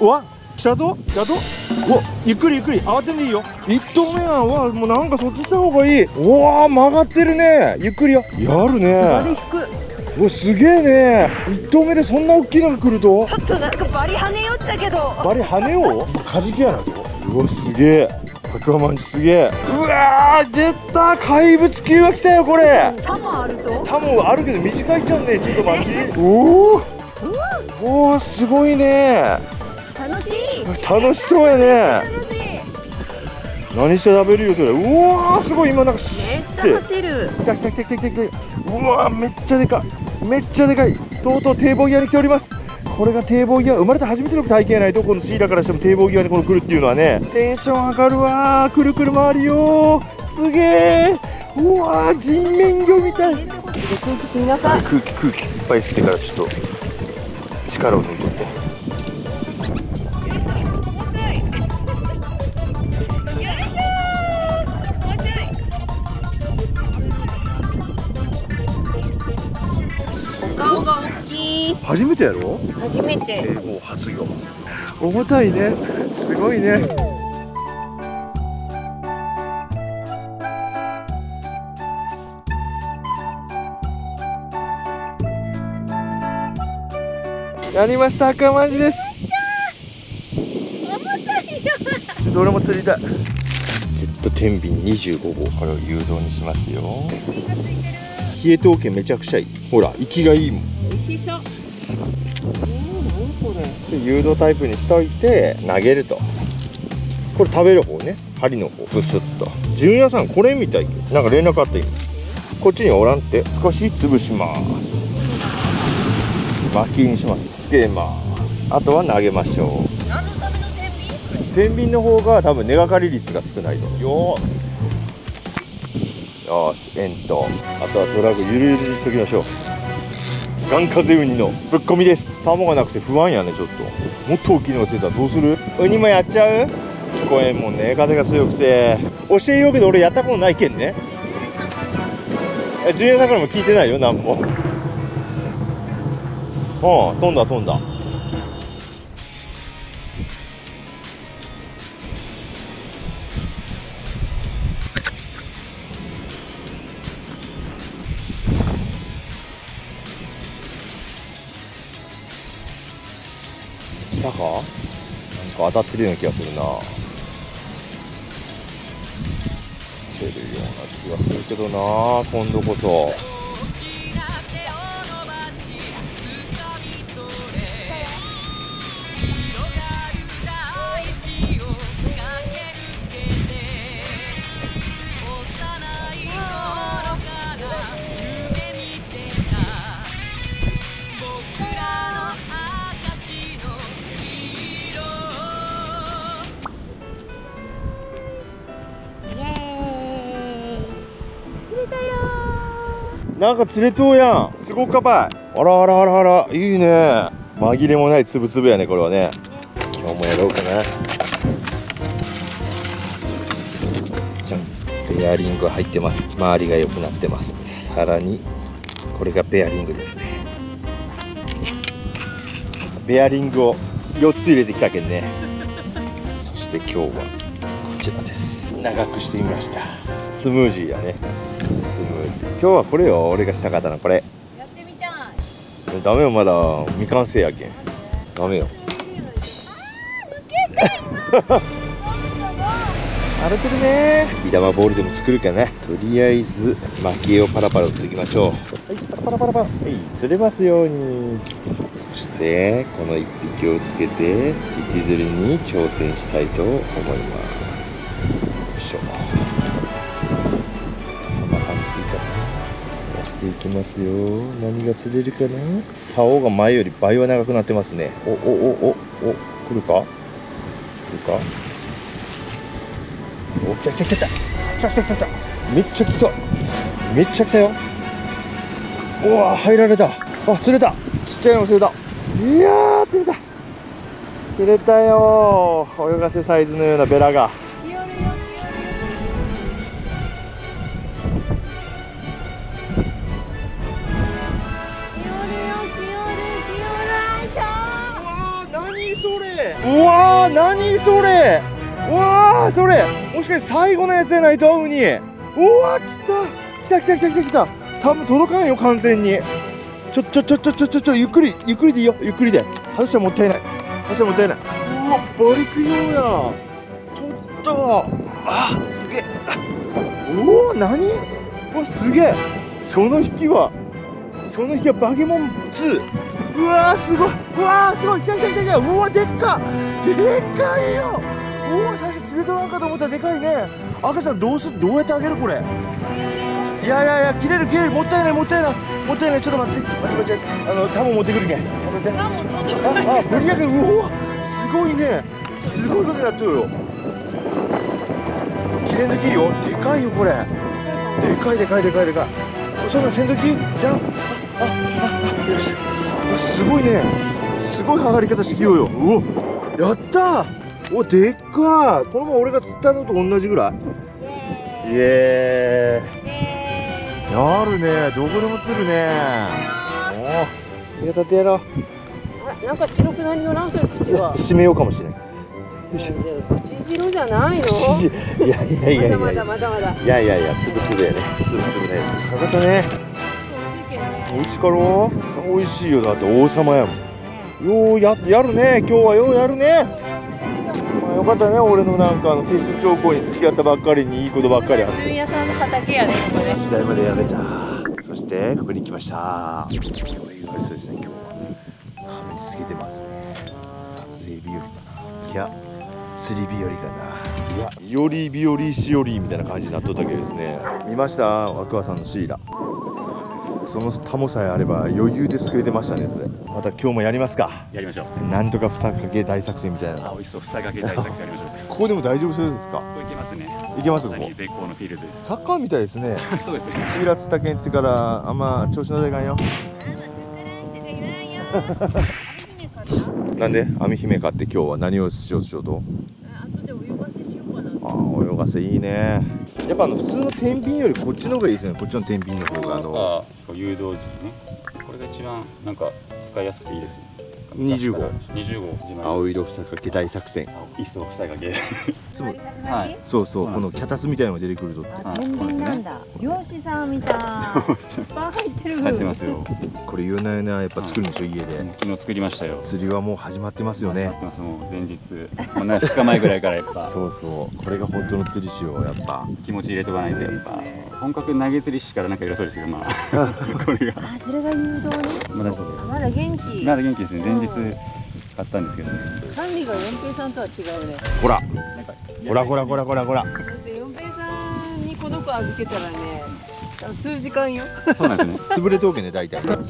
うわ来たぞ来たぞ。おゆっくりゆっくり慌てんでいいよ。1投目はうわもうなんかそっちした方がいい。うわ曲がってるね。ゆっくりよ。やるね。バリ引く。うわすげえね。1投目でそんな大きいのが来るとちょっとなんかバリ跳ねよったけど。バリ跳ねようカジキやなと。うわすげえタクワマンジすげえ。うわー出た怪物級が来たよこれ。タモあると。タモあるけど短いじゃんねちょっと待ち。おおおおすごいね。楽しい楽しそうやね。何して食べるよそれ。うわーすごい今なんかシュッてめっちゃ走る。来た来た来た来た来た来た。うわーめっちゃでかいめっちゃでかい。とうとう堤防際に来ております。これが堤防際生まれて初めての体験やないとこのシーラからしても堤防際にこの来るっていうのはねテンション上がるわー。くるくる回るよーすげえ。うわー人面魚みたい。空気吸いなさい。空気いっぱい吸ってからちょっと力を抜いとって。初めてやろ？初めて。もう初よ。重たいね。すごいね。やりました。赤マジです。重たいよ。ちょっと俺も釣りたい。Z 天秤25号これを誘導にしますよ。冷え凍系めちゃくちゃいい。ほら息がいいもん。美味しそう。誘導タイプにしといて投げるとこれ食べる方ね針の方ブスッと。純也さんこれみたいなんか連絡あってこっちにおらんって少し潰します薪にしますつけますあとは投げましょう。何のための天秤？天秤の方が多分根掛かり率が少ないと。よし円とあとはドラグゆるゆるにしときましょう。ガン風ウニのぶっこみです。タモがなくて不安やね。ちょっともっと大きいのがついたらどうする。ウニもやっちゃう。聞こえんもんね風が強くて。教えようけど俺やったことないけんね。ジュニアさんからも聞いてないよ何も。うん飛んだ飛んだ。なんか当たってるような気がするな。来てるような気がするけどな今度こそ。なんか釣れとうやん。すごかばい。あらあらあらあらいいね。紛れもないつぶつぶやねこれはね。今日もやろうかな。じゃんベアリング入ってます。周りが良くなってます。さらにこれがベアリングですね。ベアリングを4つ入れてきたけんね。そして今日はこちらです。長くしてみました。スムージーやね。今日はこれよ俺がしたかったな。これやってみたい。ダメよまだ未完成やけんダメよ。あー抜けて荒れてるね。ビダマボールでも作るかな。とりあえず巻絵をパラパラ打っていきましょう。はいパラパラパラパラ。はい釣れますように。そしてこの1匹をつけて一釣りに挑戦したいと思います。よいしょいきますよ。何が釣れるかな。竿が前より倍は長くなってますね。おおおおお来るか来るか。お来た来た来た来た来た来た。めっちゃ来ためっちゃ来たよ。うわ入られた。あ釣れたちっちゃいの釣れた。いやー釣れた釣れたよー。泳がせサイズのようなベラが。それ。うわー、何それ。うわー、それもしかして最後のやつじゃないと、ウニ。うわー、来た来た来た来た来た。多分届かんよ、完全に。ちょ、ゆっくりゆっくりでいいよ、ゆっくりで。外したらもったいない、外したらもったいない。うわ、バリク用や。ちょっと、あ、すげえ。おお、何、うわ、すげえ。その引きはバケモン2。うわー、すごい。うわー、すごい。来た来た来た来た。うわ、でっかでっかいよ。うわ、最初釣れとらんかと思ったらでかいね。赤ちゃんどうやってあげるこれ。いやいやいや、切れる。もったいないもったいないもったいない。ちょっと待って、タモ持ってくるけん。あ、ぶり上げる。うわ、すごいね。すごいことになっとるよ。切れ抜きよ。でかいよこれ。でかい。そんなせんときじゃん。あ、よし。すごいね。すごい剥がり方してきようよ。うお、やったー。お、でっかー。このまま俺が釣ったのと同じぐらい。イエーイ。やるね。どこでも釣るね。おお、やったってやろう。あ、なんか白くなりのランプの口は閉めようかもしれない。口白じゃないの。いやいやいやいや、まだいや、つぶやね。つぶね。かかったね。美味しかろう。美味しいよ、だって王様やもん。ようやるね、今日は。ようやるね。まあ、よかったね。俺のなんかテスト兆候に付き合ったばっかりにいいことばっかりや。純也さんの畑やね、これ。次第までやめた。そしてここに来ました。今日はそうですね、今日はカメに過ぎてますね。撮影日和かな、いや釣り日和かな。いや、日和しよりみたいな感じになっとったけどですね。見ました、ワクワさんのシイラ。そのタモさえあれば余裕で救えてましたね。それまた今日もやりますか。やりましょう。なんとかふさかけ大作戦みたいな。あ、美味しそう。ふさかけ大作戦やりましょう。ここでも大丈夫そうですか。ここ行けますね。行けます。まさに絶好のフィールドです。サッカーみたいですね。そうですね。シーラ釣ったけんちからあんま調子乗っていかんよ。なんで網姫買って今日は何をしようと。後で泳がせしようかな。あ、泳がせいいね。やっぱ普通の天秤よりこっちの方がいいですね。こっちの天秤の方が誘導時ね。これが一番なんか使いやすくていいですよ。20号。青色ふさかけ大作戦。いっそふさかけ。いつも。はい。そう、このキャタツみたいのが出てくるぞって。天秤なんだ。漁師さんみたい。いっぱい入ってる。入ってますよ。これ有名なやっぱ作るんでしょ、家で。昨日作りましたよ。釣りはもう始まってますよね。始まってます。もう前日、2日前ぐらいからやっぱ。そう。これが本当の釣り師をやっぱ気持ち入れとかないとやっぱ。本格投げ釣り師からなんか偉そうですけど、まあこれが。あ、それが誘導ね。まだ元気。まだ元気ですね。前日買ったんですけどね。管理が四平さんとは違うね。ほら。だって四平さんにこの子預けたらね、数時間よ。そうなんですね。潰れとけね、大体。だから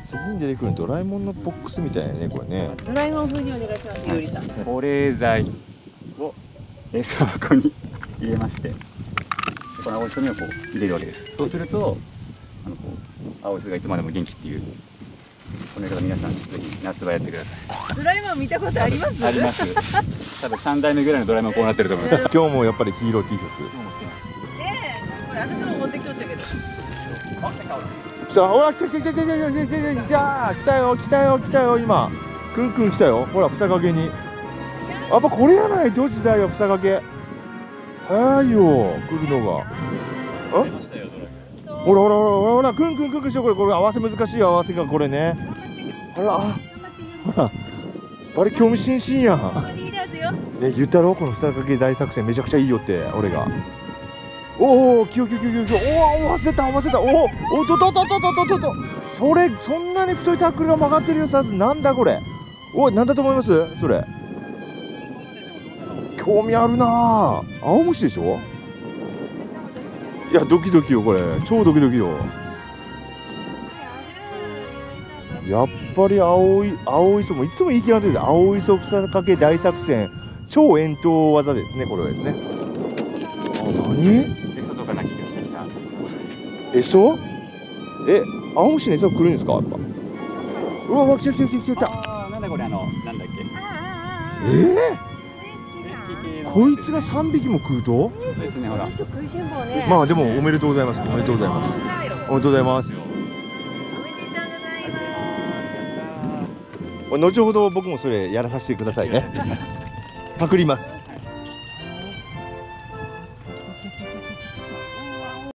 次に出てくるドラえもんのボックスみたいなね、これね。ドラえもん風にお願いします、よりさん。保冷剤を餌箱に入れまして、この青い墨をこう入れるわけです。そうすると、こう青い墨がいつまでも元気っていう。この方皆さんぜひ夏場やってください。ドラえもん見たことあります？あります。多分3代目ぐらいのドラえもんこうなってると思います。今日もやっぱりヒーロー T シャツ。これ私も持ってきとっちゃけど。来た、ほら来た来たよ今。くん来たよ。ほらふさかけに。やっぱこれやないと時代はふさかけ。早いよ来るのが。ほらくんしよう。これ合わせ難しい合わせがこれね。ほらあれ興味津々やんね。言ったろこのふさかけ大作戦めちゃくちゃいいよって俺が。おお、999。おお、合わせた。おお、と。そんなに太いタックルが曲がってるよ。さ、なんだこれ。おい、なんだと思いますそれ。興味あるな。青虫でしょ。いや、ドキドキよこれ。超ドキドキよ。やっぱり青磯もいつも言い切られてる。青磯ふさかけ大作戦、超遠投技ですねこれはですね。何？エソとかな気がしてきた。エソ？え、青虫のエソ来るんですかやっぱ。うわ、来た。なんだこれ、なんだっけ。こいつが3匹も食うとですね、ほら。まあでもおめでとうございます。おめでとうございます。おめでとうございます。後ほど僕もそれやらさせてくださいね。パクります。